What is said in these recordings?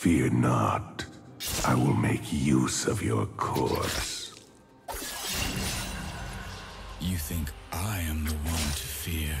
Fear not, I will make use of your corpse. You think I am the one to fear?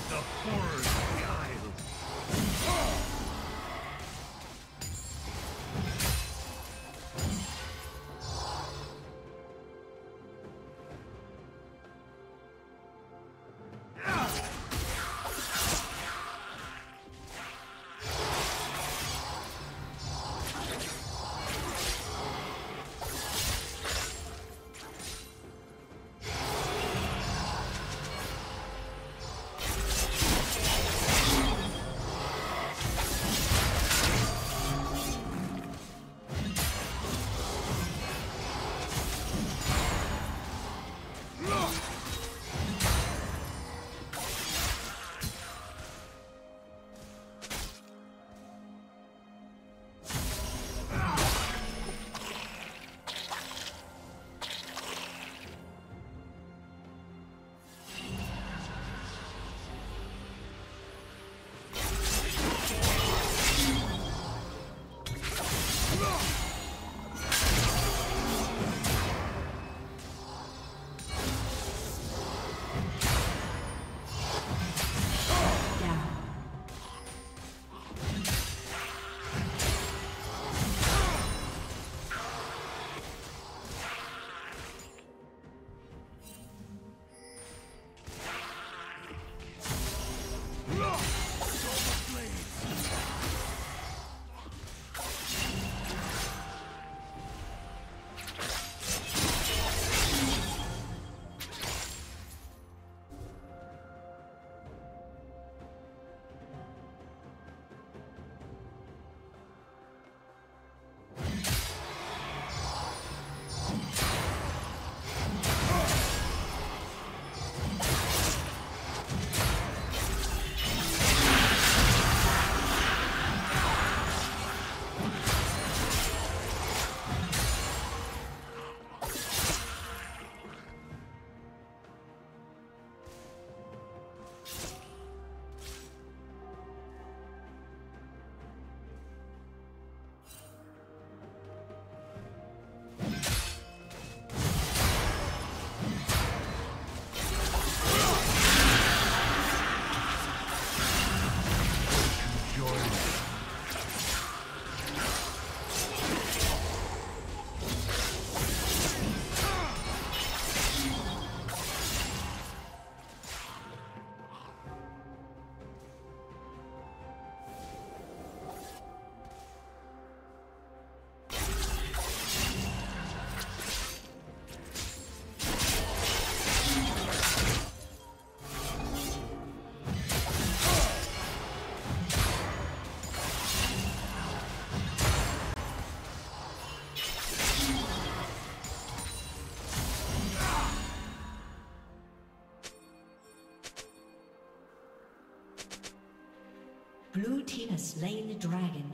Blood. the horrors of the isle. Blue team has slain the dragon.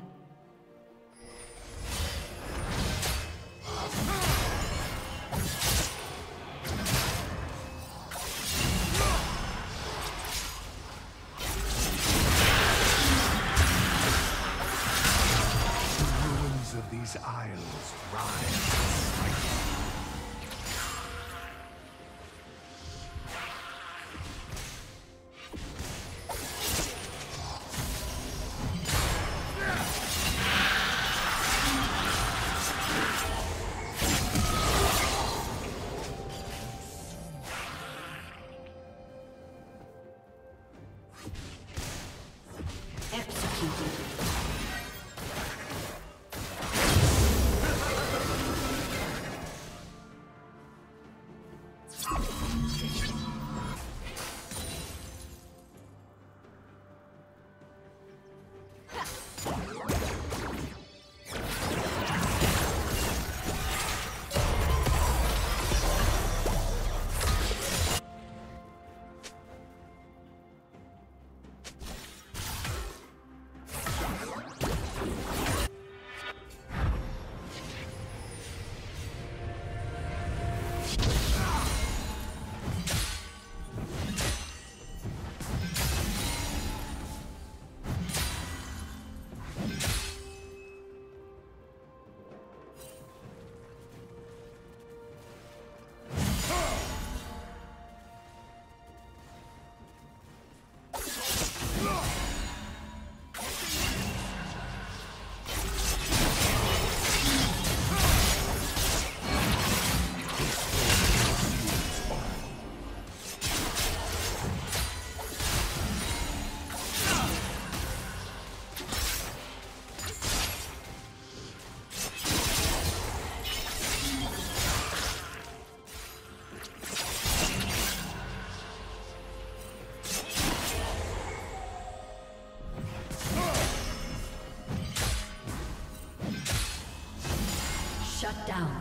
Shut down.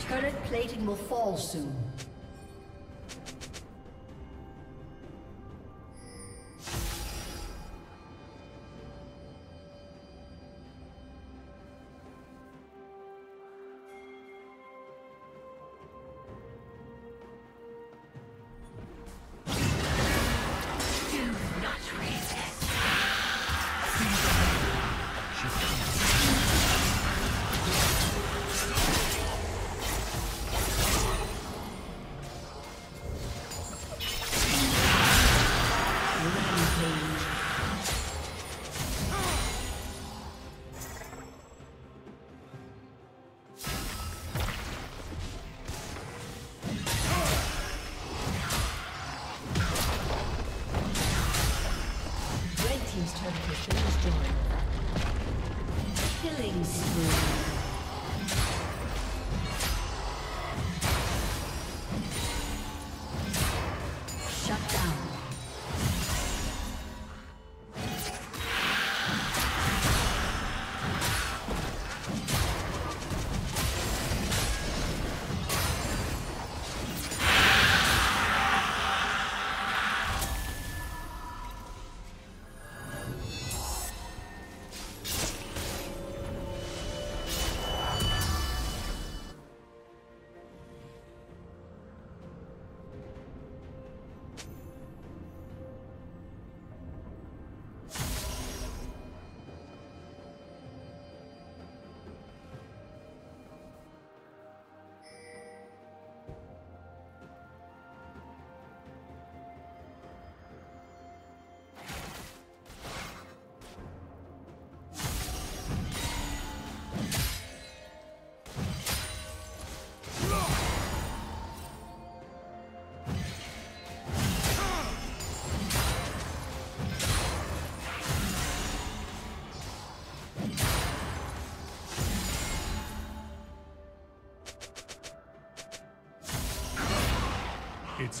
Turret plating will fall soon. Killing spree. It's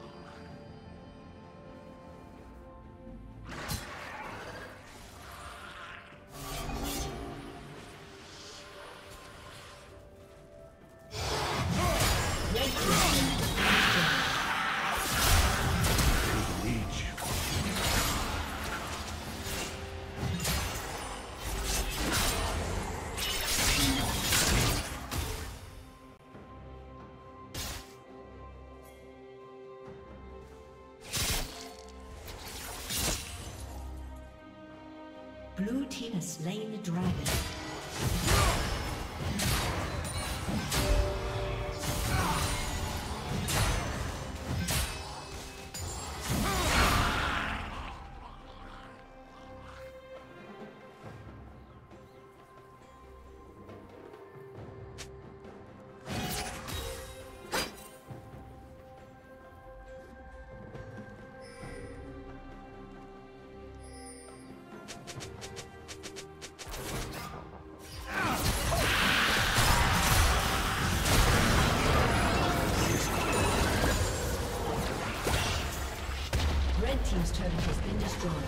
Blue team has slain the dragon. Team's turret has been destroyed.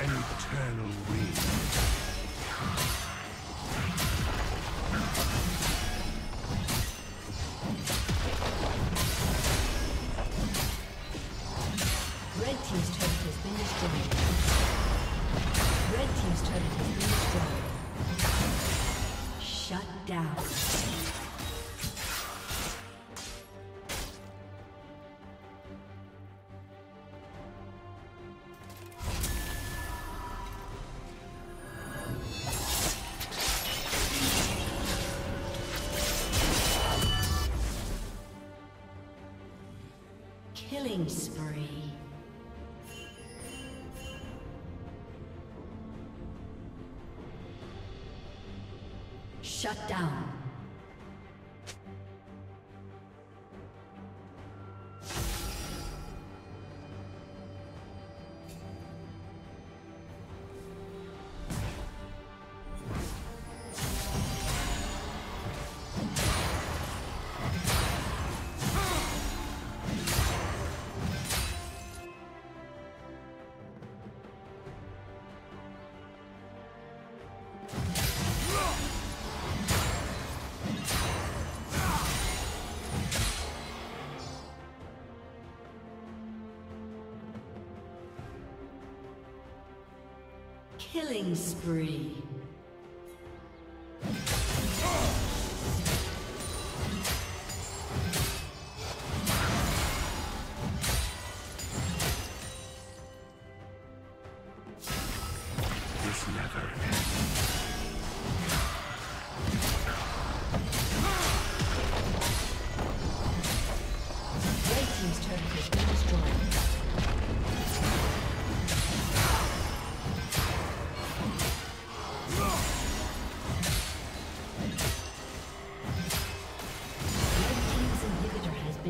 An eternal wind. Killing spree. Shut down. Killing spree. This never ends.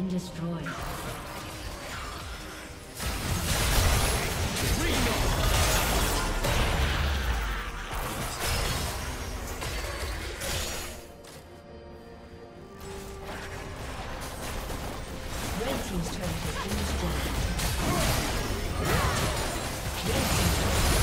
Destroyed. Red Team's turret has been destroyed. Red Team's turret